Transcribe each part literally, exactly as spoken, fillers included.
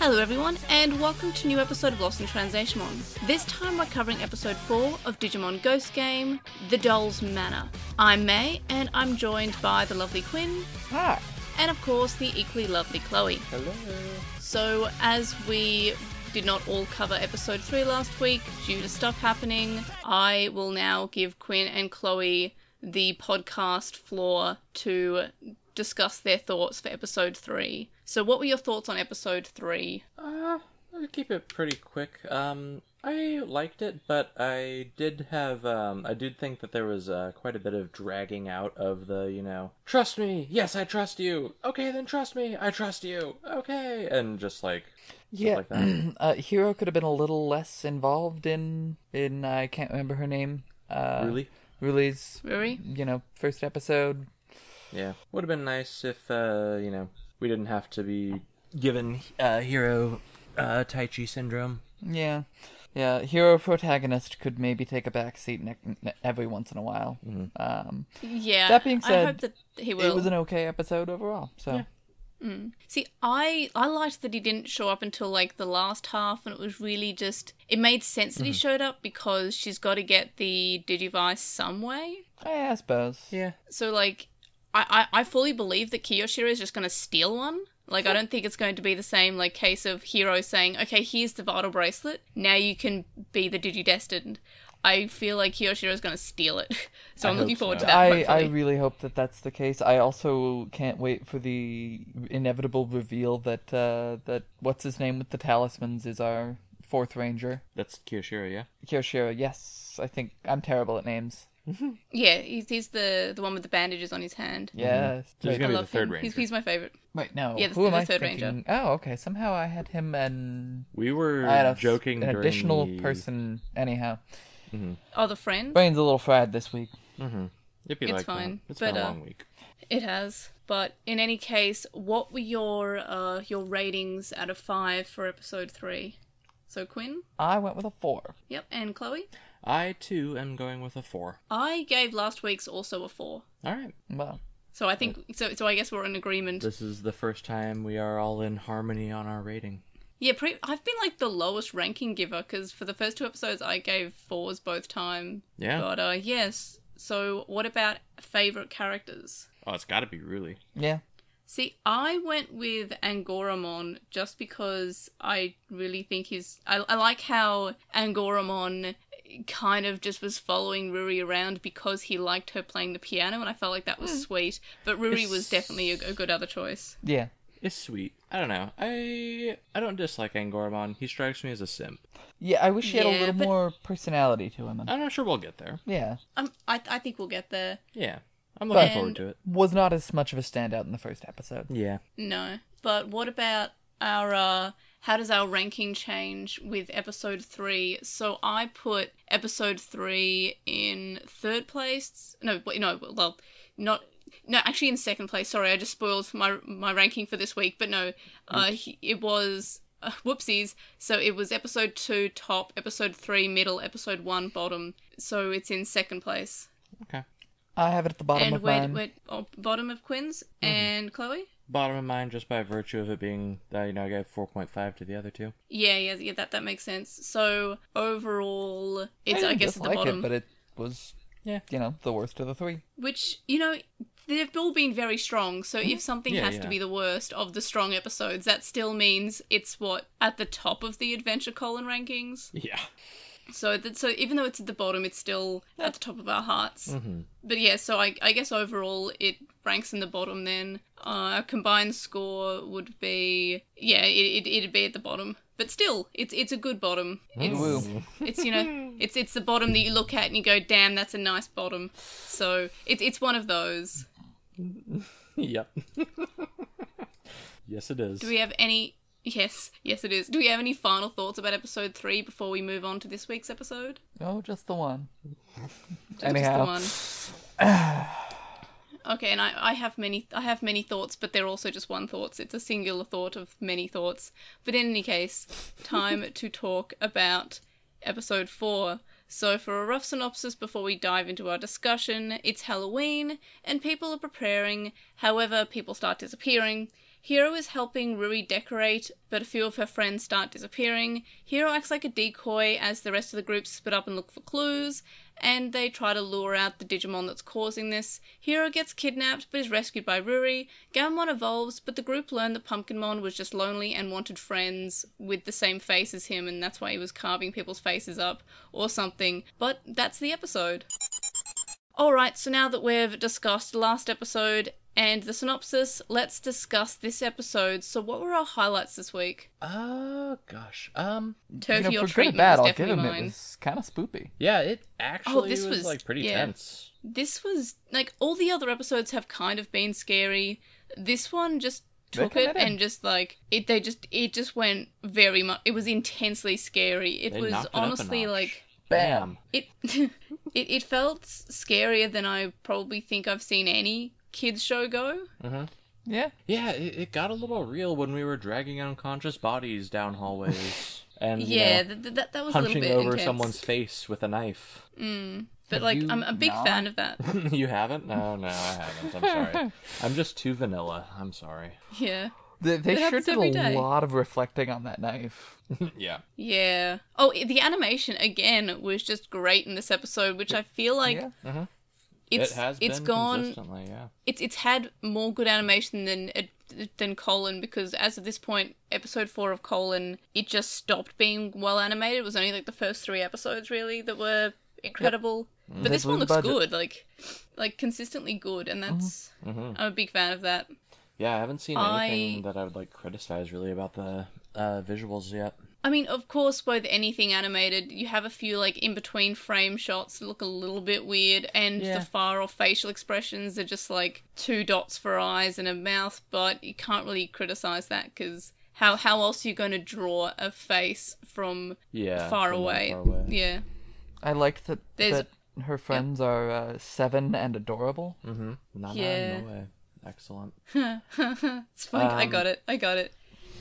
Hello everyone, and welcome to a new episode of Lost in Translationmon. This time we're covering episode four of Digimon Ghost Game, The Doll's Manor. I'm May, and I'm joined by the lovely Quinn. Hi. And of course, the equally lovely Chloe. Hello. So, as we did not all cover episode three last week, due to stuff happening, I will now give Quinn and Chloe the podcast floor to discuss their thoughts for episode three. So what were your thoughts on episode three? Uh, I'll keep it pretty quick. Um, I liked it, but I did have, um, I did think that there was uh, quite a bit of dragging out of the, you know, trust me, yes, I trust you, okay, then trust me, I trust you, okay, and just like, yeah, like that. uh, Hero could have been a little less involved in, in, uh, I can't remember her name. Uh, Ruli? Ruli's, Ruli? You know, first episode. Yeah, would have been nice if, uh, you know, we didn't have to be given uh, hero uh, Tai Chi syndrome. Yeah. Yeah, hero protagonist could maybe take a backseat ne- ne- every once in a while. Mm-hmm. Um, yeah, that being said, I hope that he will. It was an okay episode overall. So. Yeah. Mm. See, I, I liked that he didn't show up until, like, the last half, and it was really just... It made sense that mm-hmm. he showed up because she's got to get the Digivice some way. Yeah, I suppose. Yeah. So, like... I, I fully believe that Kiyoshiro is just going to steal one. Like, I don't think it's going to be the same, like, case of Hero saying, okay, here's the Vital Bracelet, now you can be the Digi-Destined. I feel like Kiyoshiro is going to steal it. So I I'm looking forward so. to that, I, I really hope that that's the case. I also can't wait for the inevitable reveal that, uh, that what's-his-name with the talismans is our fourth ranger. That's Kiyoshiro, yeah? Kiyoshiro, yes. I think I'm terrible at names. Mm-hmm. Yeah, he's, he's the the one with the bandages on his hand. Yes. Mm-hmm. He's going to be the third him. ranger. He's, he's my favourite. Wait, no. Yeah, the, Who the, am the I third thinking? ranger. Oh, okay. Somehow I had him and... We were I had a, joking an additional the... person, anyhow. Mm-hmm. Oh, the friend? Brain's a little fried this week. Mm-hmm. It'd be it's like fine. That. It's but, been a long uh, week. It has. But in any case, what were your uh, your ratings out of five for episode three? So, Quinn? I went with a four. Yep, and Chloe? I, too, am going with a four. I gave last week's also a four. All right. Well. So I think, so so I guess we're in agreement. This is the first time we are all in harmony on our rating. Yeah, pre- I've been, like, the lowest ranking giver, because for the first two episodes, I gave fours both time. Yeah. But, uh, yes. So what about favourite characters? Oh, it's gotta be Ruli. Yeah. See, I went with Angoramon just because I really think he's... I, I like how Angoramon... kind of just was following Ruli around because he liked her playing the piano, and I felt like that was mm. sweet. But Ruli it's... was definitely a, a good other choice. Yeah. It's sweet. I don't know. I I don't dislike Angoramon. He strikes me as a simp. Yeah, I wish he had yeah, a little but... more personality to him. I'm not sure we'll get there. Yeah. Um, I, I think we'll get there. Yeah. I'm looking but forward to it. Was not as much of a standout in the first episode. Yeah. No. But what about our... Uh... How does our ranking change with episode three? So I put episode three in third place. No, no, well, not... No, actually in second place. Sorry, I just spoiled my my ranking for this week. But no, uh, it was... Uh, whoopsies. So it was episode two top, episode three middle, episode one bottom. So it's in second place. Okay. I have it at the bottom and of mine. And we're, we're oh, bottom of Quinn's. Mm-hmm. And Chloe? Bottom of mine just by virtue of it being, uh, you know, I gave four point five to the other two. Yeah, yeah, yeah, that, that makes sense. So, overall, it's, I, I guess, at the bottom. It, but it was, yeah, you know, the worst of the three. Which, you know, they've all been very strong, so mm-hmm. if something yeah, has yeah. to be the worst of the strong episodes, that still means it's, what, at the top of the adventure colon rankings? Yeah. So that, so even though it's at the bottom, it's still at the top of our hearts. Mm-hmm. But yeah, so I, I guess overall it ranks in the bottom then. Uh, our combined score would be... Yeah, it, it, it'd be at the bottom. But still, it's it's a good bottom. It's, it's you know, it's it's the bottom that you look at and you go, damn, that's a nice bottom. So it, it's one of those. Yep. Yes, it is. Do we have any... Yes, yes it is. Do we have any final thoughts about episode three before we move on to this week's episode? Oh, just the one. just, Anyhow. Just the one. Okay, and I, I have many I have many thoughts, but they're also just one thoughts. It's a singular thought of many thoughts. But in any case, time to talk about episode four. So for a rough synopsis before we dive into our discussion, it's Halloween, and people are preparing. However, people start disappearing. Hiro is helping Ruri decorate, but a few of her friends start disappearing. Hiro acts like a decoy as the rest of the group split up and look for clues, and they try to lure out the Digimon that's causing this. Hiro gets kidnapped, but is rescued by Ruri. Gammamon evolves, but the group learn that Pumpkinmon was just lonely and wanted friends with the same face as him, and that's why he was carving people's faces up or something. But that's the episode. Alright, so now that we've discussed last episode and the synopsis, let's discuss this episode. So what were our highlights this week? Oh, uh, gosh. Um, Turkey you know, or for treatment good or bad, was I'll give him mine. It was kind of spoopy. Yeah, it actually oh, this was, was like pretty yeah. tense. This was, like, all the other episodes have kind of been scary. This one just took it and in. just, like, it They just it just went very much, it was intensely scary. It they was knocked it honestly, up a notch. like... Bam! It, it it felt scarier than I probably think I've seen any kids show go. Mm-hmm. Yeah. Yeah, it, it got a little real when we were dragging unconscious bodies down hallways. And, yeah, you know, th th that was a little bit intense. Punching over someone's face with a knife. Mm. But, Have like, I'm a big not? fan of that. You haven't? No, no, I haven't. I'm sorry. I'm just too vanilla. I'm sorry. Yeah. They, they sure did a day. lot of reflecting on that knife. Yeah. Yeah. Oh, the animation, again, was just great in this episode, which I feel like yeah. uh-huh. it's, it has it's been gone... consistently, yeah. It's, it's had more good animation than than Colin, because as of this point, episode four of Colin, it just stopped being well animated. It was only, like, the first three episodes, really, that were incredible. Yep. But they this one looks budget. good, like, like consistently good, and that's... Mm-hmm. I'm a big fan of that. Yeah, I haven't seen anything I... that I would, like, criticize, really, about the uh, visuals yet. I mean, of course, with anything animated, you have a few, like, in-between frame shots that look a little bit weird, and yeah. the far-off facial expressions are just, like, two dots for eyes and a mouth, but you can't really criticize that, because how, how else are you going to draw a face from yeah, far, from away? far away? Yeah. I like that, that her friends yep. are uh, seven and adorable. Mm-hmm. Not yeah. no way. Excellent. It's fine. Um, I got it. I got it.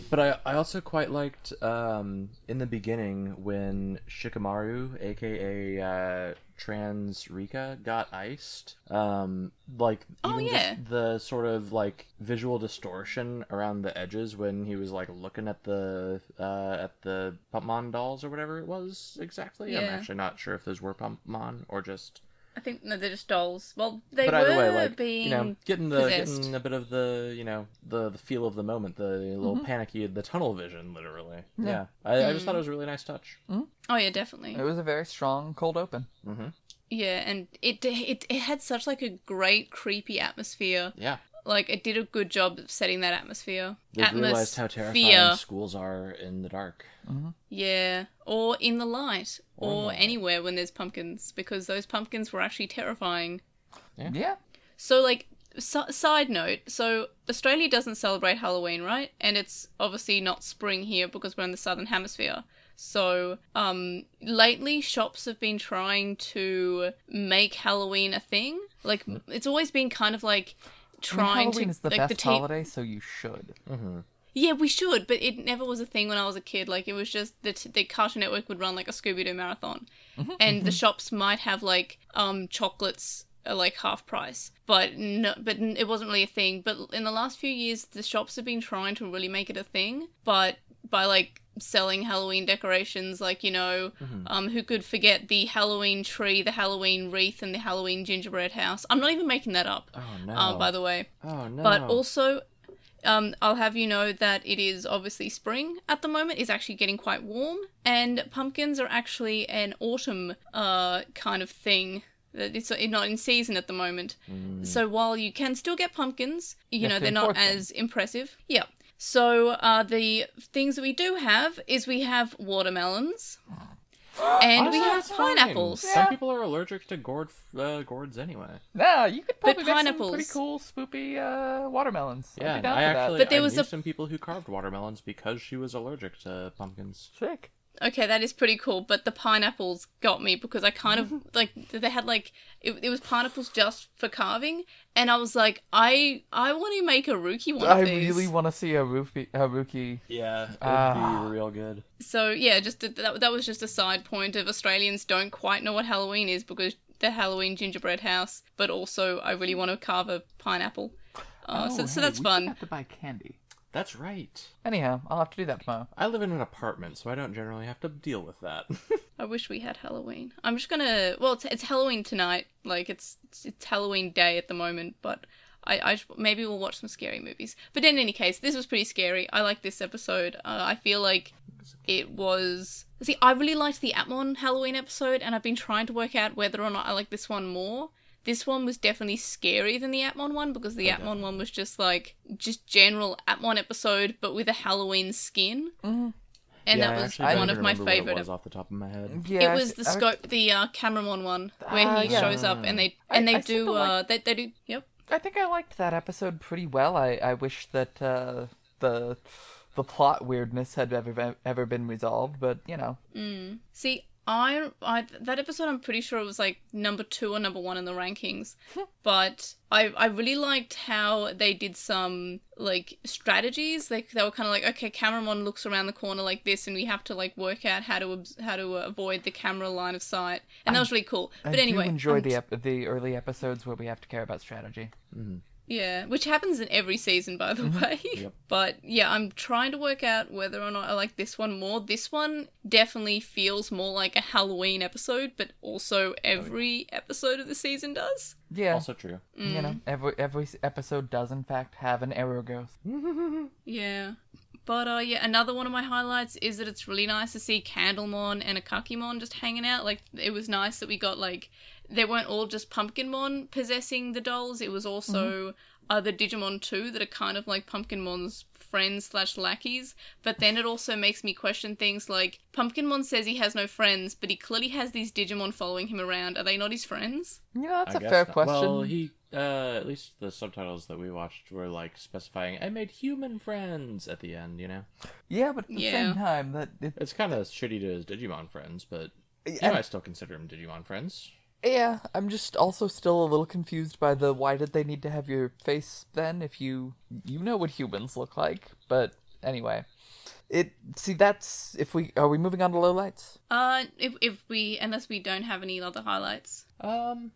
But I, I also quite liked um, in the beginning when Shikamaru, aka uh, Trans Rika, got iced. Um, like even oh, yeah. just the sort of like visual distortion around the edges when he was like looking at the uh, at the Pumpmon dolls or whatever it was exactly. Yeah. I'm actually not sure if those were Pumpmon or just. I think no, they're just dolls. Well, they but were way, like, being you know, getting the possessed. getting a bit of the you know the, the feel of the moment, the little mm-hmm. panicky, the tunnel vision, literally. Yeah, yeah. I, mm. I just thought it was a really nice touch. Mm. Oh yeah, definitely. It was a very strong cold open. Mm-hmm. Yeah, and it it it had such like a great creepy atmosphere. Yeah. Like, it did a good job of setting that atmosphere. They've atmosphere. realized how terrifying schools are in the dark. Mm-hmm. Yeah, or in the light, or, or the anywhere light. when there's pumpkins, because those pumpkins were actually terrifying. Yeah. yeah. So, like, so side note, so Australia doesn't celebrate Halloween, right? And it's obviously not spring here because we're in the Southern Hemisphere. So, um, lately shops have been trying to make Halloween a thing. Like, it's always been kind of like... Trying I mean, Halloween to, is the like, best the holiday, so you should. Mm-hmm. Yeah, we should, but it never was a thing when I was a kid. Like, it was just the, t the Cartoon Network would run, like, a Scooby-Doo marathon. Mm-hmm. And mm-hmm. the shops might have, like, um, chocolates, at, like, half price. But no, but it wasn't really a thing. But in the last few years, the shops have been trying to really make it a thing. But by, like... selling Halloween decorations, like, you know, mm-hmm. um, who could forget the Halloween tree, the Halloween wreath, and the Halloween gingerbread house. I'm not even making that up, oh, no. uh, by the way. Oh, no. But also, um, I'll have you know that it is obviously spring at the moment. It's actually getting quite warm, and pumpkins are actually an autumn uh, kind of thing. It's not in season at the moment. Mm. So while you can still get pumpkins, you That's know, they're important. not as impressive. Yeah. So, uh, the things that we do have is we have watermelons, and oh, we have pineapples. Yeah. Some people are allergic to gourd, uh, gourds anyway. Yeah, you could probably but make some pretty cool, spoopy uh, watermelons. Yeah, I'd be down I actually that. But there I was knew a... some people who carved watermelons because she was allergic to pumpkins. Sick. Okay, that is pretty cool, but the pineapples got me because I kind of, like, they had, like, it, it was pineapples just for carving, and I was like, I I want to make a Ruki one I of these. I really want to see a Ruki. A Ruki. Yeah, it would uh, be real good. So, yeah, just a, that, that was just a side point of Australians don't quite know what Halloween is because the Halloween gingerbread house, but also I really want to carve a pineapple. Uh, oh, so, hey, so that's we fun. have to buy candy. That's right. Anyhow, I'll have to do that tomorrow. I live in an apartment, so I don't generally have to deal with that. I wish we had Halloween. I'm just gonna... Well, it's, it's Halloween tonight. Like, it's, it's it's Halloween day at the moment, but I, I maybe we'll watch some scary movies. But in any case, this was pretty scary. I like this episode. Uh, I feel like it was... See, I really liked the Atmon Halloween episode, and I've been trying to work out whether or not I like this one more. This one was definitely scarier than the Atmon one, because the oh, Atmon definitely. one was just like, just general Atmon episode, but with a Halloween skin. Mm. And yeah, that was I one of my favourite. It was off the top of my head. Yeah, it was the I, scope, I, the uh, Cameramon one, where uh, he yeah. shows up and they and I, they I do, uh, they, they do, yep. I think I liked that episode pretty well. I, I wish that uh, the the plot weirdness had ever ever been resolved, but you know. Mm. See. I, I that episode, I'm pretty sure it was like number two or number one in the rankings, but I I really liked how they did some like strategies. They they were kind of like, okay, Cameramon looks around the corner like this, and we have to like work out how to how to avoid the camera line of sight, and that I, was really cool. But I anyway, I do enjoy um, the ep the early episodes where we have to care about strategy. Mm-hmm. Yeah, which happens in every season, by the way. Yep. But yeah, I'm trying to work out whether or not I like this one more. This one definitely feels more like a Halloween episode, but also every oh, yeah. episode of the season does. Yeah. Also true. Mm. You know, every every episode does, in fact, have an arrow ghost. Yeah. But uh, yeah, another one of my highlights is that it's really nice to see Candlemon and Akakiimon just hanging out. Like, it was nice that we got, like... They weren't all just Pumpkinmon possessing the dolls. It was also mm-hmm. other Digimon too that are kind of like Pumpkinmon's friends slash lackeys. But then it also makes me question things like, Pumpkinmon says he has no friends, but he clearly has these Digimon following him around. Are they not his friends? Yeah, that's I a fair not. question. Well, he... Uh, at least the subtitles that we watched were, like, specifying, I made human friends at the end, you know? Yeah, but at the yeah. same time, that... It, it's kind of shitty to his Digimon friends, but, you know, I still consider them Digimon friends. Yeah, I'm just also still a little confused by the, why did they need to have your face, then, if you... You know what humans look like, but, anyway... It see that's if we are we moving on to lowlights? Uh, if if we unless we don't have any other highlights. Um,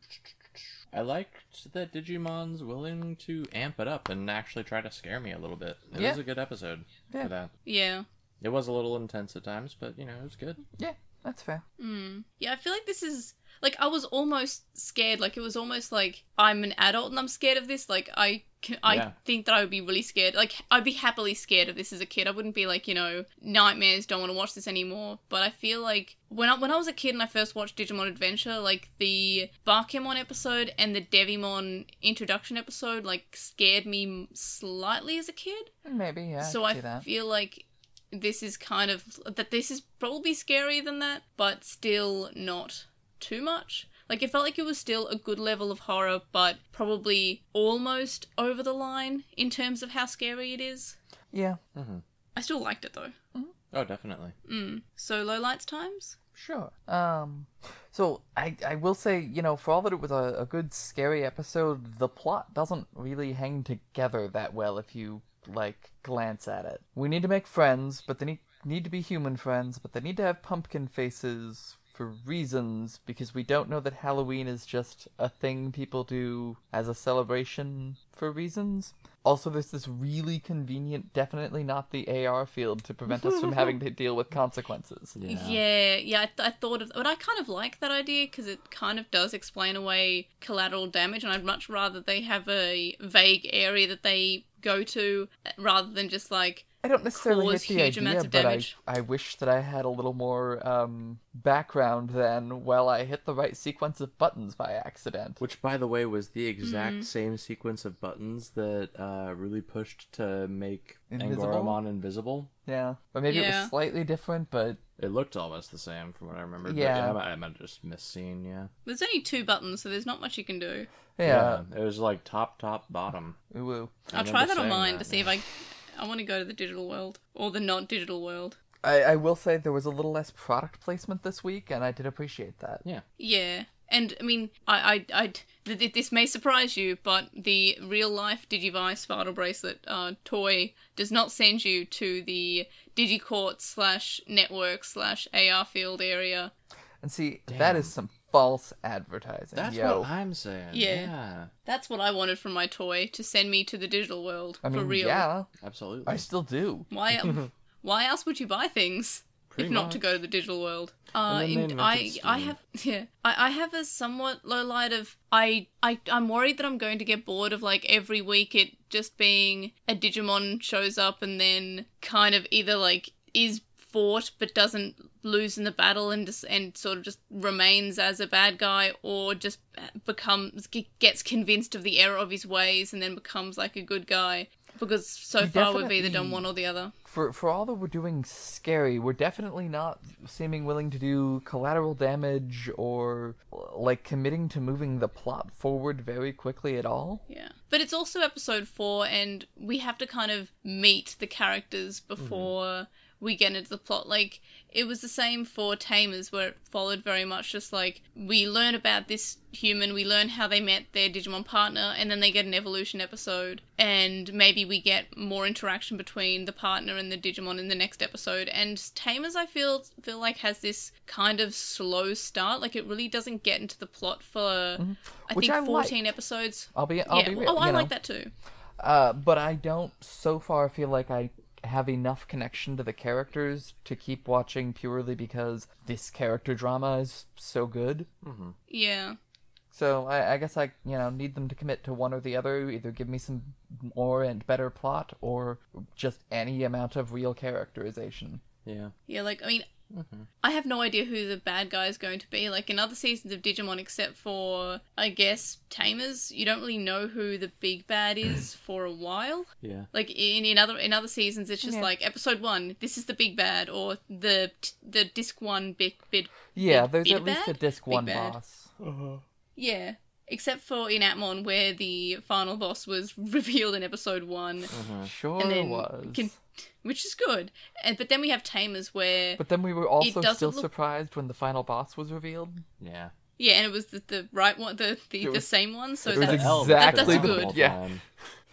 I liked that Digimon's willing to amp it up and actually try to scare me a little bit. It yeah. was a good episode yeah. for that. Yeah, it was a little intense at times, but you know it was good. Yeah, that's fair. Mm. Yeah, I feel like this is. Like, I was almost scared. Like, it was almost like, I'm an adult and I'm scared of this. Like, I I yeah. think that I would be really scared. Like, I'd be happily scared of this as a kid. I wouldn't be like, you know, nightmares, don't want to watch this anymore. But I feel like, when I, when I was a kid and I first watched Digimon Adventure, like, the Bakemon episode and the Devimon introduction episode, like, scared me slightly as a kid. Maybe, yeah. So I, I feel like... this is kind of... that this is probably scarier than that, but still not... too much. Like, it felt like it was still a good level of horror, but probably almost over the line in terms of how scary it is. Yeah. Mm-hmm. I still liked it, though. Mm-hmm. Oh, definitely. Mm. So, lowlights times? Sure. Um, so, I, I will say, you know, for all that it was a, a good scary episode, the plot doesn't really hang together that well if you, like, glance at it. We need to make friends, but they need, need to be human friends, but they need to have pumpkin faces... for reasons, because we don't know that Halloween is just a thing people do as a celebration for reasons. Also, there's this really convenient, definitely not the A R field to prevent us from having to deal with consequences. Yeah, yeah, yeah I, th I thought of... But I kind of like that idea, because it kind of does explain away collateral damage, and I'd much rather they have a vague area that they go to, rather than just, like... I don't necessarily hate the idea, but I, I wish that I had a little more um, background then while I hit the right sequence of buttons by accident. Which, by the way, was the exact mm. same sequence of buttons that uh, really pushed to make Angoramon invisible. Yeah. Or maybe yeah. it was slightly different, but... It looked almost the same from what I remember. Yeah. But yeah I, might, I might have just misseen, yeah. There's only two buttons, so there's not much you can do. Yeah. yeah. It was like top, top, bottom. Ooh, ooh. I'll try that on mine to see if I... I want to go to the digital world, or the not-digital world. I, I will say there was a little less product placement this week, and I did appreciate that. Yeah. Yeah. And, I mean, I, I, I, th this may surprise you, but the real-life Digivice Vital Bracelet uh, toy does not send you to the DigiCourt slash network slash A R field area. And see, Damn. that is some false advertising. That's Yo. what I'm saying. Yeah. yeah. That's what I wanted from my toy, to send me to the digital world. I mean, for real. Yeah. Absolutely. I still do. Why why else would you buy things Pretty if much. not to go to the digital world? Uh and I I have yeah. I, I have a somewhat low light of I, I I'm worried that I'm going to get bored of like every week it just being a Digimon shows up and then kind of either like is fought but doesn't lose in the battle and just, and sort of just remains as a bad guy, or just becomes gets convinced of the error of his ways and then becomes like a good guy, because so far we've either done one or the other. For for all that we're doing scary, we're definitely not seeming willing to do collateral damage or like committing to moving the plot forward very quickly at all. Yeah. But it's also episode four and we have to kind of meet the characters before mm-hmm. we get into the plot. Like, it was the same for Tamers, where it followed very much just like, we learn about this human, we learn how they met their Digimon partner, and then they get an evolution episode, and maybe we get more interaction between the partner and the Digimon in the next episode. And Tamers, I feel feel like, has this kind of slow start. Like, it really doesn't get into the plot for mm-hmm. I Which think I fourteen like. episodes. I'll be I'll yeah. be real, oh I know. like that too. Uh, but I don't so far feel like I have enough connection to the characters to keep watching purely because this character drama is so good. Mm-hmm. Yeah. So I, I guess I, you know, need them to commit to one or the other. Either give me some more and better plot, or just any amount of real characterization. Yeah. Yeah, like, I mean, mm-hmm. I have no idea who the bad guy is going to be. Like, in other seasons of Digimon, except for, I guess, Tamers, you don't really know who the big bad is for a while. Yeah. Like, in, in other in other seasons, it's just yeah. like, episode one, this is the big bad, or the the disc one big bid. Yeah, big, there's big at bad? least a disc big one bad. boss. Uh-huh. Yeah. Except for in Atmon, where the final boss was revealed in episode one. Uh-huh. Sure and then was. Can, which is good. And but then we have Tamers, where But then we were also still look... surprised when the final boss was revealed. Yeah. Yeah, and it was the, the right one, the the, was, the same one. So it was that's, exactly that, that's good. The, yeah.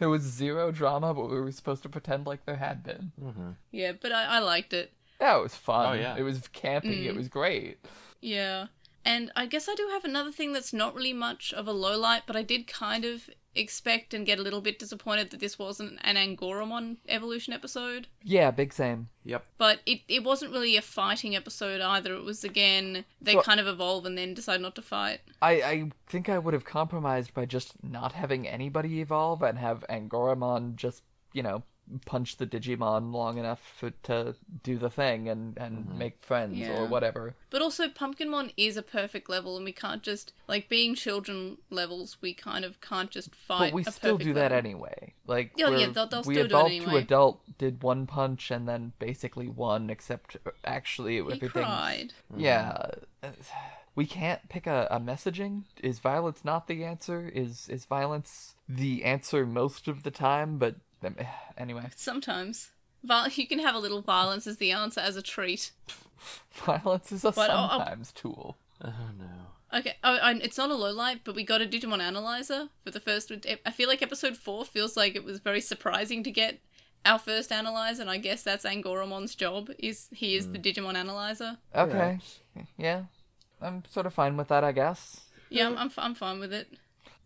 There was zero drama, but we were supposed to pretend like there had been. Mm-hmm. Yeah, but I, I liked it. Yeah, it was fun. Oh, yeah. It was campy. Mm. It was great. Yeah. And I guess I do have another thing that's not really much of a low light, but I did kind of expect and get a little bit disappointed that this wasn't an Angoramon evolution episode. Yeah, big same. Yep. But it, it wasn't really a fighting episode either. It was, again, they so, kind of evolve and then decide not to fight. I, I think I would have compromised by just not having anybody evolve and have Angoramon just, you know, punch the Digimon long enough for, to do the thing and, and mm-hmm. make friends yeah. or whatever. But also, Pumpkinmon is a perfect level, and we can't just, like, being children levels, we kind of can't just fight. But we a still do level. that anyway. Like, oh, yeah, they'll, they'll we still evolved do it anyway. to adult, did one punch, and then basically won, except actually he everything. cried. Yeah. We can't pick a, a messaging. Is violence not the answer? Is is violence the answer most of the time? But anyway, sometimes you can have a little violence as the answer, as a treat. Violence is a but sometimes I'll, I'll... tool. Oh no. Okay, oh, I, it's not a low light, but we got a Digimon Analyzer for the first. I feel like episode four feels like it was very surprising to get our first Analyzer, and I guess that's Angoramon's job. Is he is mm. the Digimon Analyzer? Okay, yeah. yeah, I'm sort of fine with that, I guess. Yeah, I'm I'm, I'm fine with it.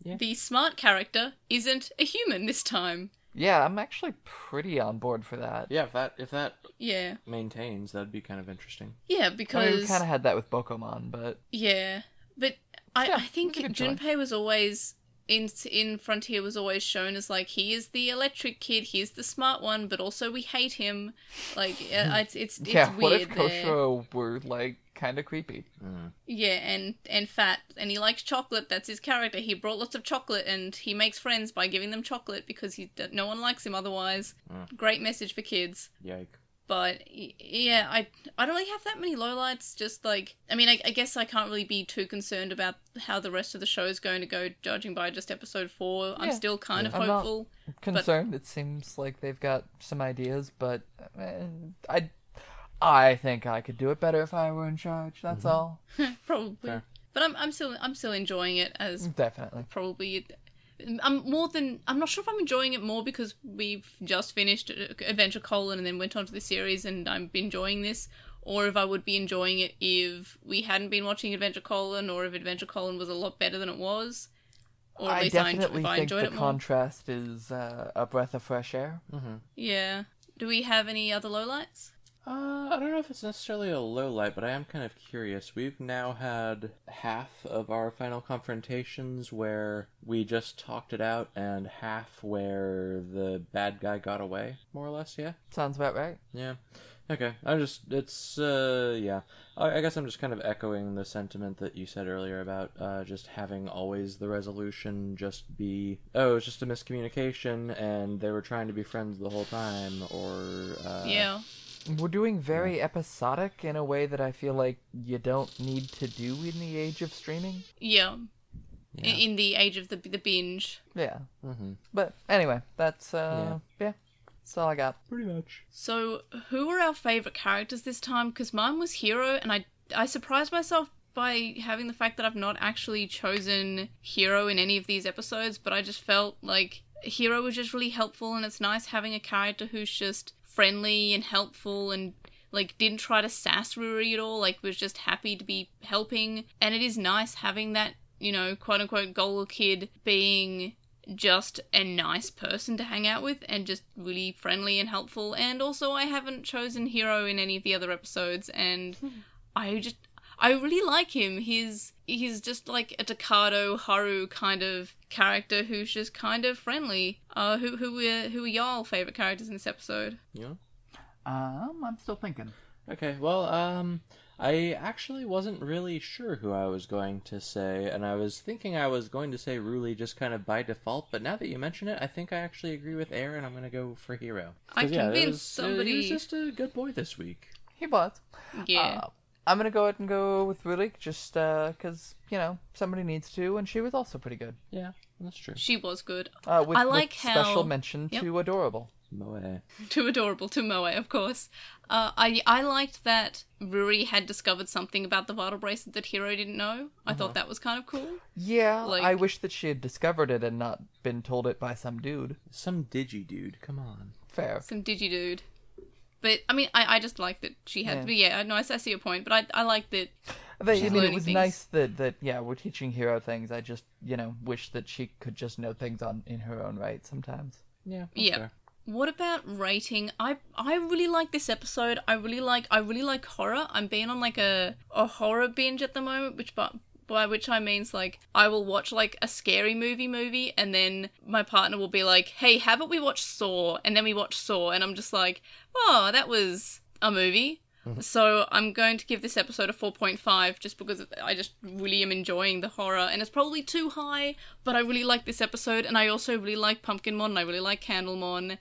Yeah. The smart character isn't a human this time. Yeah, I'm actually pretty on board for that. Yeah, if that if that yeah. maintains, that'd be kind of interesting. Yeah, because I mean, we kind of had that with Bokomon, but yeah, but I yeah, I think Junpei was always in in Frontier was always shown as like, he is the electric kid, he's the smart one, but also we hate him. Like it's it's, it's yeah, weird. What if Koshiro were like kind of creepy? Mm. Yeah, and and fat, and he likes chocolate. That's his character. He brought lots of chocolate, and he makes friends by giving them chocolate because he no one likes him otherwise. Mm. Great message for kids. Yikes. But yeah, I I don't really have that many lowlights. Just like, I mean, I, I guess I can't really be too concerned about how the rest of the show is going to go, judging by just episode four. Yeah. I'm still kind yeah. of hopeful. I'm not concerned. But it seems like they've got some ideas, but I I think I could do it better if I were in charge. That's mm-hmm. all. Probably, Fair. but I'm I'm still I'm still enjoying it as definitely probably. I'm more than I'm not sure if I'm enjoying it more because we've just finished Adventure Colon and then went on to the series, and I'm enjoying this, or if I would be enjoying it if we hadn't been watching Adventure Colon, or if Adventure Colon was a lot better than it was. Or at I least definitely I think the contrast more. is uh, a breath of fresh air. Mm-hmm. Yeah. Do we have any other lowlights? Uh, I don't know if it's necessarily a lowlight, but I am kind of curious. We've now had half of our final confrontations where we just talked it out, and half where the bad guy got away, more or less, yeah? Sounds about right. Yeah. Okay, I just, it's, uh, yeah. I, I guess I'm just kind of echoing the sentiment that you said earlier about uh, just having always the resolution just be, oh, it's just a miscommunication and they were trying to be friends the whole time, or... Uh, yeah. We're doing very yeah. episodic in a way that I feel like you don't need to do in the age of streaming. Yeah. yeah. In, in the age of the the binge. Yeah. Mm-hmm. But anyway, that's, uh, yeah. yeah. That's all I got. Pretty much. So, who were our favourite characters this time? Because mine was Hero, and I I surprised myself by having the fact that I've not actually chosen Hero in any of these episodes, but I just felt like Hero was just really helpful, and it's nice having a character who's just friendly and helpful and, like, didn't try to sass Ruri at all, like, was just happy to be helping. And it is nice having that, you know, quote-unquote goal kid being... just a nice person to hang out with and just really friendly and helpful. And also I haven't chosen Hero in any of the other episodes, and I just I really like him. He's he's just like a Takato Haru kind of character who's just kind of friendly. Uh who who were who are y'all favourite characters in this episode? Yeah. Um I'm still thinking. Okay, well um I actually wasn't really sure who I was going to say, and I was thinking I was going to say Ruli just kind of by default, but now that you mention it, I think I actually agree with Aaron. I'm going to go for Hero. I convinced yeah, was, somebody... Uh, he was just a good boy this week. He was. Yeah. Uh, I'm going to go ahead and go with Ruli, just because, uh, you know, somebody needs to, and she was also pretty good. Yeah, that's true. She was good. Uh, with, I like with how... special mention yep. to Adorable. Moe. Too adorable to Moe, of course. Uh, I I liked that Ruri had discovered something about the vital bracelet that Hero didn't know. I uh-huh. thought that was kind of cool. Yeah, like, I wish that she had discovered it and not been told it by some dude. Some digi-dude, come on. Fair. Some digi-dude. But, I mean, I, I just like that she had... Yeah, but yeah no, I see your point, but I I like that but, she's I mean, learning it was things. nice that, that, yeah, we're teaching Hero things. I just, you know, wish that she could just know things on in her own right sometimes. Yeah. Yeah. Fair. What about rating? I I really like this episode. I really like I really like horror. I'm being on like a, a horror binge at the moment, which by, by which I means like I will watch like a scary movie movie and then my partner will be like, "Hey, how about we watch Saw?" And then we watch Saw and I'm just like, "Oh, that was a movie." Mm-hmm. So I'm going to give this episode a four point five just because I just really am enjoying the horror, and it's probably too high, but I really like this episode, and I also really like Pumpkinmon, and I really like Candlemon,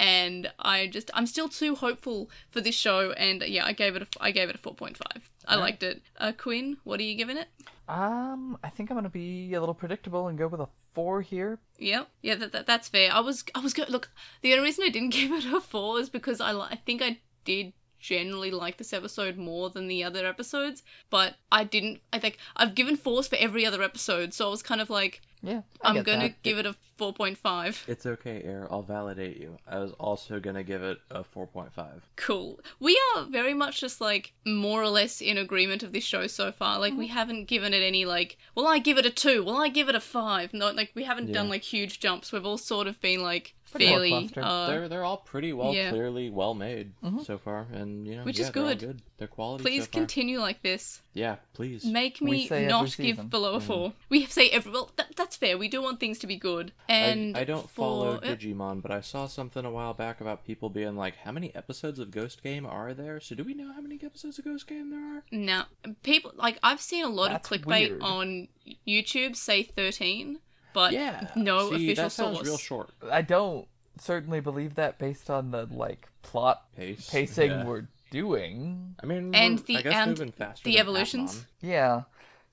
and I just I'm still too hopeful for this show, and yeah, I gave it a, I gave it a four point five. I right. liked it. Uh, Quinn, what are you giving it? Um, I think I'm gonna be a little predictable and go with a four here. Yep. Yeah, that, that that's fair. I was I was go look. The only reason I didn't give it a four is because I I think I did. generally like this episode more than the other episodes, but I didn't I think I've given fours for every other episode, so I was kind of like, yeah, I I'm gonna that. give it, it a four point five. It's okay, Air, I'll validate you. I was also gonna give it a four point five. Cool. We are very much just like more or less in agreement of this show so far. Like, mm-hmm. we haven't given it any like, well, I give it a two, well, I give it a five. No, like we haven't yeah. done like huge jumps. We've all sort of been like fairly uh, they're they're all pretty well yeah. clearly well made mm-hmm. so far, and you know, which yeah, is good. good They're quality. Please so continue far. like this. Yeah, please make me not give below a four. Mm-hmm. We say every well that, that's fair. We do want things to be good. And I, I don't for... follow Digimon, but I saw something a while back about people being like, how many episodes of Ghost Game are there? So do we know how many episodes of Ghost Game there are? No, people like I've seen a lot that's of clickbait weird. on YouTube say thirteen. But yeah. no See, official that sounds source. Real short. I don't certainly believe that based on the like plot Pace. pacing yeah. we're doing. I mean, and the I guess and moving faster the evolutions. Yeah.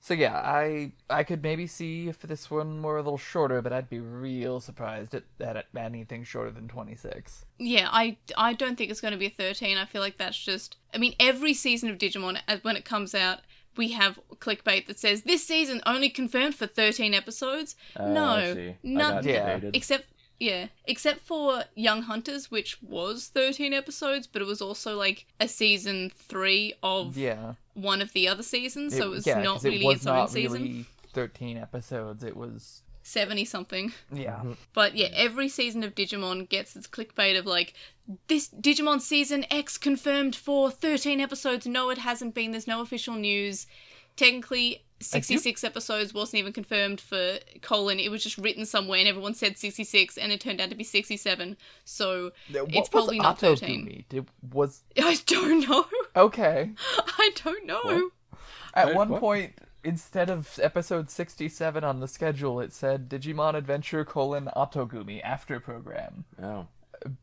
So yeah, I I could maybe see if this one were a little shorter, but I'd be real surprised at at anything shorter than twenty-six. Yeah, I I don't think it's going to be a thirteen. I feel like that's just. I mean, every season of Digimon, as when it comes out, we have clickbait that says, this season only confirmed for thirteen episodes. Uh, no, none, yeah. except Yeah, except for Young Hunters, which was thirteen episodes, but it was also like a season three of yeah. one of the other seasons, it, so it was yeah, not really it was its not own really season. thirteen episodes, it was seventy something. Yeah. But yeah, every season of Digimon gets its clickbait of like, this Digimon season X confirmed for thirteen episodes. No, it hasn't been. There's no official news. Technically, sixty-six episodes wasn't even confirmed for colon. It was just written somewhere and everyone said sixty-six and it turned out to be sixty-seven. So what it's probably not thirteen. Did, was... I don't know. Okay. I don't know. What? At Wait, one what? point, instead of episode sixty-seven on the schedule, it said Digimon Adventure colon Otogumi after program. Oh.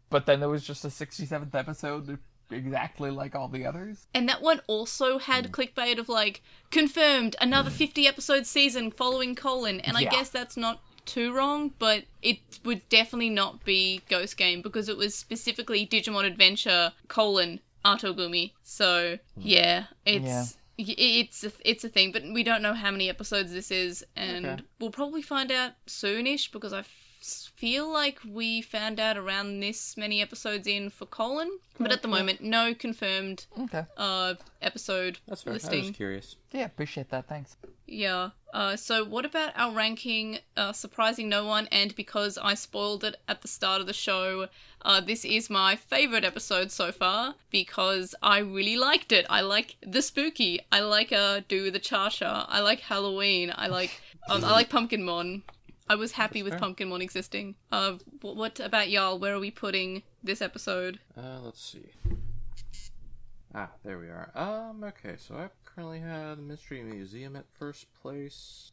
But then there was just a sixty-seventh episode exactly like all the others. And that one also had mm. clickbait of like, confirmed, another mm. fifty episode season following colon, and I yeah. guess that's not too wrong, but it would definitely not be Ghost Game because it was specifically Digimon Adventure colon Otogumi. So yeah, it's... Yeah. It's a, it's a thing, but we don't know how many episodes this is, and okay. we'll probably find out soonish because I f- feel like we found out around this many episodes in for colon, but okay. at the moment, no confirmed okay. uh, episode That's fair. listing. I was curious. Yeah, appreciate that. Thanks. Yeah. Uh, so what about our ranking, uh, surprising no one, and because I spoiled it at the start of the show, Uh, this is my favourite episode so far because I really liked it. I like the spooky. I like uh, Do the Cha-Cha. I like Halloween. I like um, I like Pumpkinmon. I was happy That's with fair. Pumpkinmon existing. Uh, what, what about y'all? Where are we putting this episode? Uh, let's see. Ah, there we are. Um, okay, so I currently have the Mystery Museum at first place.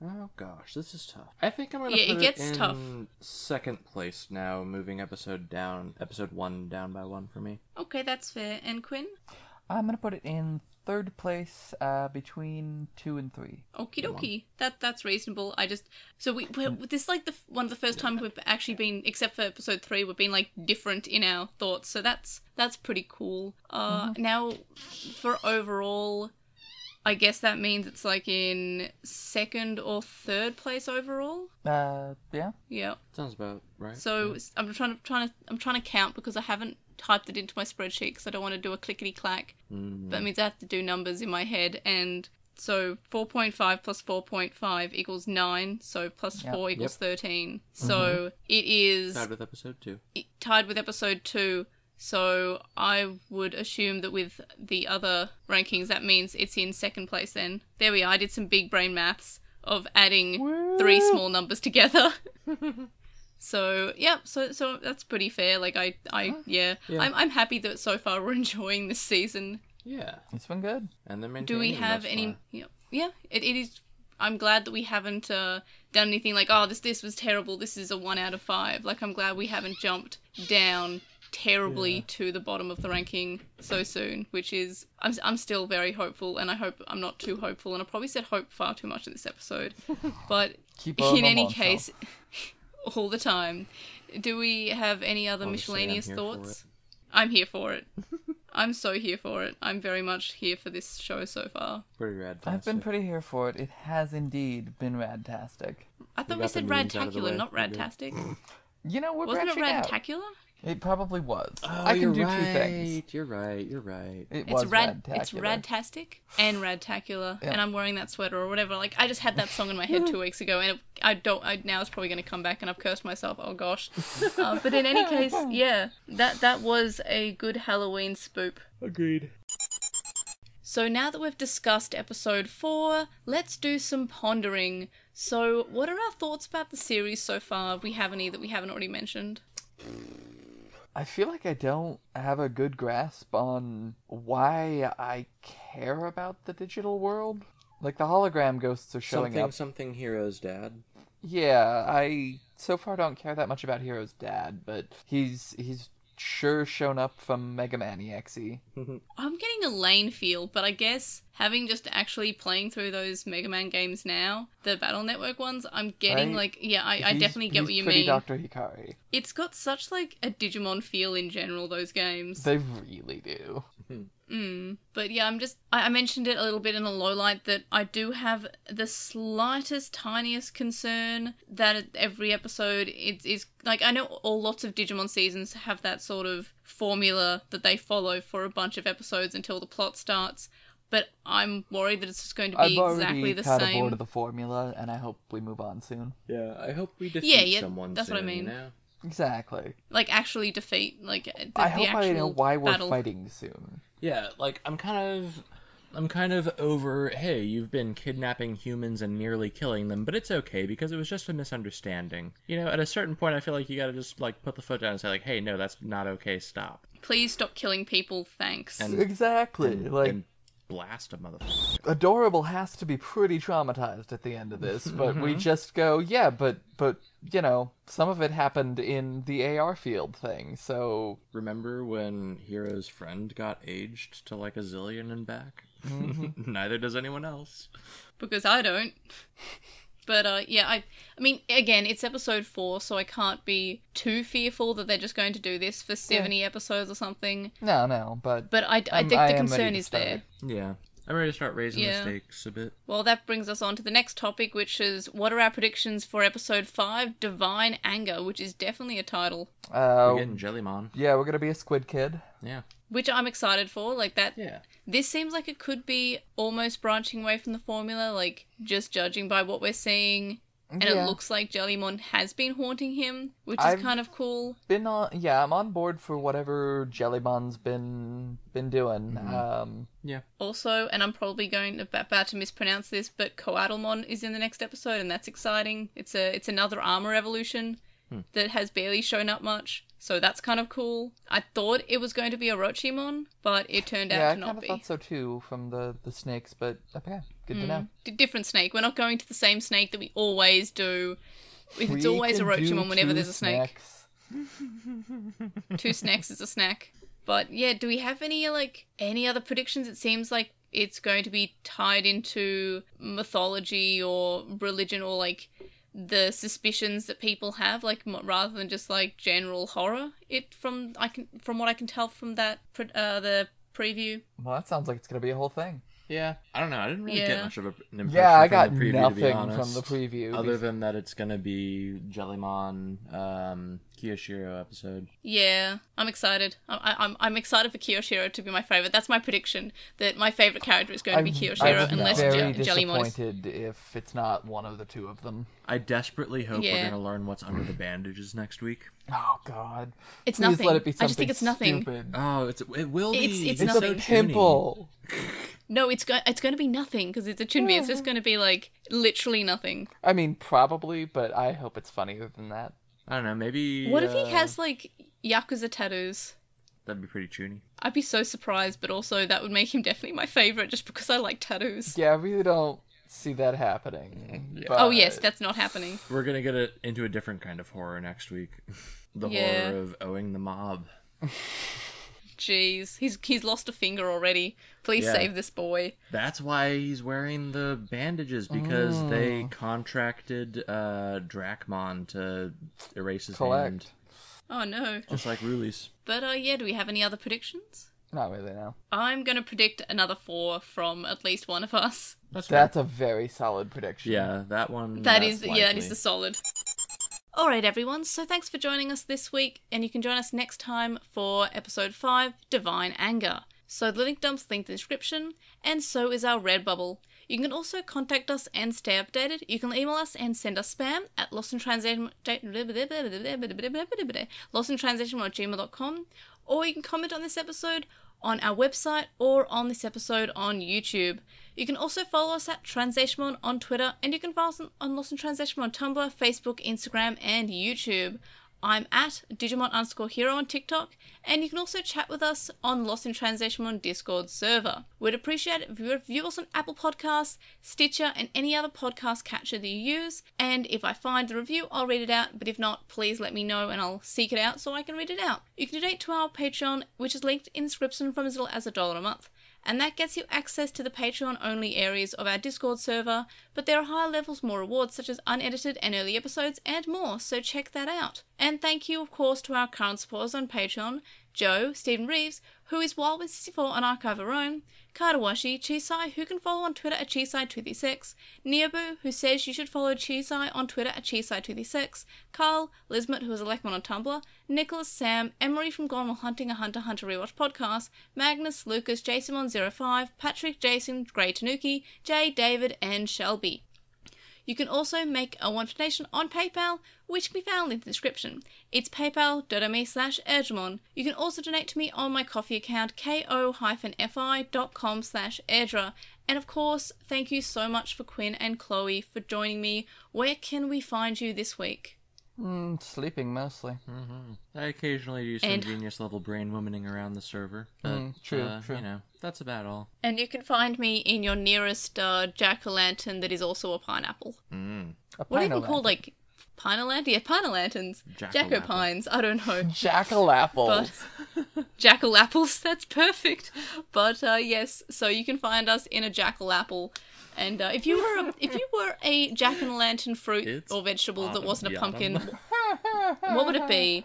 Oh gosh, this is tough. I think I'm gonna yeah, put it, gets it in tough. second place now, moving episode down, episode one down by one for me. Okay, that's fair. And Quinn? I'm gonna put it in third place, uh, between two and three. Okie dokie. That that's reasonable. I just so we we're, this is like the one of the first yeah. times we've actually been, except for episode three, we've been like different in our thoughts. So that's that's pretty cool. Uh, mm-hmm. Now for overall. I guess that means it's like in second or third place overall. Uh, yeah. Yeah. Sounds about right. So yeah. I'm trying to trying to I'm trying to count because I haven't typed it into my spreadsheet because I don't want to do a clickety clack. Mm. That means I have to do numbers in my head, and so four point five plus four point five equals nine. So plus yep. four equals yep. thirteen. So mm-hmm. it is tied with episode two. It, tied with episode two. So I would assume that with the other rankings, that means it's in second place then. There we are. I did some big brain maths of adding Woo! three small numbers together. so, yeah, so so that's pretty fair. Like, I, I yeah. yeah. I'm I'm happy that so far we're enjoying this season. Yeah. It's been good. And they're maintaining. Do we have any... Yeah, yeah it, it is... I'm glad that we haven't uh, done anything like, oh, this this was terrible. This is a one out of five. Like, I'm glad we haven't jumped down terribly yeah. to the bottom of the ranking so soon, which is I'm I'm still very hopeful, and I hope I'm not too hopeful, and I probably said hope far too much in this episode, but Keep in any on case, all the time. Do we have any other Honestly, miscellaneous I'm thoughts? I'm here for it. I'm so here for it. I'm very much here for this show so far. Pretty rad. I've been pretty here for it. It has indeed been radtastic. I thought we, we said radtacular, not radtastic. You know, we're Wasn't branching it radtacular? Out. It probably was. Oh, I can do right. two things. You're right. You're right. It it's was rad. Radtacular. It's radtastic and radtacular, yeah. and I'm wearing that sweater or whatever. Like I just had that song in my head two weeks ago, and it, I don't. I, now it's probably going to come back, and I've cursed myself. Oh gosh. uh, but in any case, yeah, that that was a good Halloween spoop. Agreed. So now that we've discussed episode four, let's do some pondering. So, what are our thoughts about the series so far? If we have any that we haven't already mentioned. I feel like I don't have a good grasp on why I care about the digital world. Like, the hologram ghosts are showing something, up. Something, something Hero's dad. Yeah, I so far don't care that much about Hero's dad, but he's he's sure shown up from Mega Man E X E. I'm getting a Lane feel, but I guess having just actually playing through those Mega Man games now, the Battle Network ones, I'm getting, right? like, yeah, I, I definitely get what you mean. Doctor Hikari. It's got such, like, a Digimon feel in general, those games. They really do. Mm. Um, but yeah, I'm just, I, I mentioned it a little bit in a low light that I do have the slightest, tiniest concern that every episode is, is like, I know all lots of Digimon seasons have that sort of formula that they follow for a bunch of episodes until the plot starts. But I'm worried that it's just going to be exactly the same. I've already got aboard of the formula, and I hope we move on soon. Yeah, I hope we defeat yeah, yeah, someone that's soon. That's what I mean. Now. Exactly. Like, actually defeat, like, the, I hope the actual I know why we're battle. Fighting soon. Yeah, like, I'm kind of... I'm kind of over, hey, you've been kidnapping humans and nearly killing them, but it's okay because it was just a misunderstanding. You know, at a certain point, I feel like you gotta just, like, put the foot down and say, like, hey, no, that's not okay, stop. Please stop killing people, thanks. And, exactly, and, like... And, blast a motherfucker. Adorable has to be pretty traumatized at the end of this, but mm-hmm. we just go, yeah, but, but, you know, some of it happened in the A R field thing, so... Remember when Hero's friend got aged to like a zillion and back? Mm-hmm. Neither does anyone else. Because I don't. But, uh, yeah, I I mean, again, it's episode four, so I can't be too fearful that they're just going to do this for seventy yeah. episodes or something. No, no, but... But I, I think I the concern is there. Yeah. I'm ready to start raising yeah. the stakes a bit. Well, that brings us on to the next topic, which is, what are our predictions for episode five, Divine Anger, which is definitely a title. Uh, we're getting Jellymon. Yeah, we're going to be a squid kid. Yeah. Which I'm excited for, like that... Yeah. This seems like it could be almost branching away from the formula, like, just judging by what we're seeing. And yeah. it looks like Jellymon has been haunting him, which I've is kind of cool. Been on, yeah, I'm on board for whatever Jellymon's been been doing. Mm-hmm. Um, yeah. Also, and I'm probably going about to mispronounce this, but Koadalmon is in the next episode, and that's exciting. It's a it's another armor evolution hmm. that has barely shown up much. So that's kind of cool. I thought it was going to be Orochimon, but it turned yeah, out to not be. Yeah, I kind of thought so too from the, the snakes, but okay, good mm. to know. D- different snake. We're not going to the same snake that we always do. It's we always Orochimon whenever there's a snake. Two snacks is a snack. But yeah, do we have any like any other predictions? It seems like it's going to be tied into mythology or religion or like... the suspicions that people have, like rather than just like general horror. It from I can from what I can tell from that pre- uh, the preview. Well, that sounds like it's gonna be a whole thing. Yeah, I don't know. I didn't really yeah. get much of an impression. Yeah, I from got the preview, nothing to be honest, from the preview, other than that it's gonna be Jellymon, um, Kiyoshiro episode. Yeah, I'm excited. I- I- I'm I'm excited for Kiyoshiro to be my favorite. That's my prediction. That my favorite character is going I'm, to be Kiyoshiro, I'm unless Jellymon. I'm very Jellymon disappointed is... if it's not one of the two of them. I desperately hope yeah. we're going to learn what's under the bandages next week. Oh, God. It's Please nothing. Let it be something I just think it's nothing. Stupid. Oh, it's, it will be. It's, it's, it's nothing. It's a pimple. No, it's, go- it's going to be nothing, because it's a chunmi. Yeah. It's just going to be, like, literally nothing. I mean, probably, but I hope it's funnier than that. I don't know, maybe... What uh... if he has, like, Yakuza tattoos? That'd be pretty chunmi. I'd be so surprised, but also that would make him definitely my favourite, just because I like tattoos. Yeah, I really don't... see that happening. Yeah. Oh yes, that's not happening. We're gonna get a, into a different kind of horror next week. The yeah. horror of owing the mob. Jeez, he's he's lost a finger already. Please yeah. save this boy. That's why he's wearing the bandages, because oh. they contracted uh, Drachmon to erase his Collect. hand. Oh no. Just like Ruli's. But uh, yeah, do we have any other predictions? Not really, no. I'm going to predict another four from at least one of us. That's, that's a very solid prediction. Yeah, that one. That is, likely. Yeah, that is the solid. All right, everyone. So thanks for joining us this week, and you can join us next time for episode five, Divine Anger. So the link dump's linked in the description, and so is our Redbubble. You can also contact us and stay updated. You can email us and send us spam at lostintranslation- lostintranslationmon at gmail dot com, or you can comment on this episode on our website or on this episode on YouTube. You can also follow us at Translationmon on Twitter, and you can follow us on Lost in Translationmon on Tumblr, Facebook, Instagram, and YouTube. I'm at Digimon underscore hero on TikTok, and you can also chat with us on Lost in Translationmon Discord server. We'd appreciate it if you review us on Apple Podcasts, Stitcher, and any other podcast catcher that you use, and if I find the review, I'll read it out, but if not, please let me know and I'll seek it out so I can read it out. You can donate to our Patreon, which is linked in the description from as little as a dollar a month. And that gets you access to the Patreon-only areas of our Discord server, but there are higher levels, more rewards, such as unedited and early episodes, and more, so check that out. And thank you, of course, to our current supporters on Patreon, Joe, Stephen Reeves, who is Wild West sixty-four on Archive of Rome, Kadawashi, Chisai, who can follow on Twitter at Chisai two three six, Neobu, who says you should follow Chisai on Twitter at Chisai two three six, Carl, Lismet, who is a Lekmon on Tumblr, Nicholas, Sam, Emery from Gone While Hunting a Hunter Hunter Rewatch Podcast, Magnus, Lucas, Jasonmon zero five, Patrick, Jason, Grey Tanuki, Jay, David, and Shelby. You can also make a one donation on PayPal, which can be found in the description. It's paypal dot me slash Airdramon. You can also donate to me on my Ko-fi account, ko dash fi dot com slash Airdra. And of course, thank you so much for Quinn and Chloe for joining me. Where can we find you this week? Mm, sleeping, mostly. Mm-hmm. I occasionally do some and... genius-level brain-womaning around the server. But, mm, true, uh, true. You know, that's about all. And you can find me in your nearest uh, jack-o'-lantern that is also a pineapple. Mm. A what are you called, like, pine-o'-lantern? Yeah, pine-o'-lanterns. Jack-o'-pines. I don't know. Jack-o'-lapples. But... Jack-o'-lapples, that's perfect. But, uh, yes, so you can find us in a jack-o'-lapple. And uh, if you were a, if you were a jack-o'-lantern fruit it's or vegetable autumn, that wasn't a pumpkin, what would it be?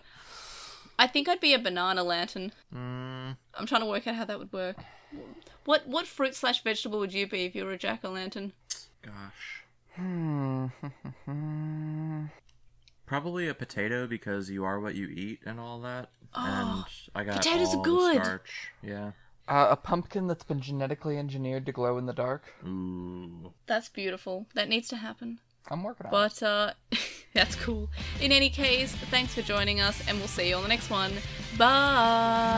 I think I'd be a banana lantern. Mm. I'm trying to work out how that would work. What what fruit slash vegetable would you be if you were a jack-o'-lantern? Gosh. Hmm. Probably a potato because you are what you eat and all that. Oh, and I got potatoes all are good. The starch. Yeah. Uh, a pumpkin that's been genetically engineered to glow in the dark. Ooh. That's beautiful. That needs to happen. I'm working on but, it. But, uh, that's cool. In any case, thanks for joining us, and we'll see you on the next one. Bye!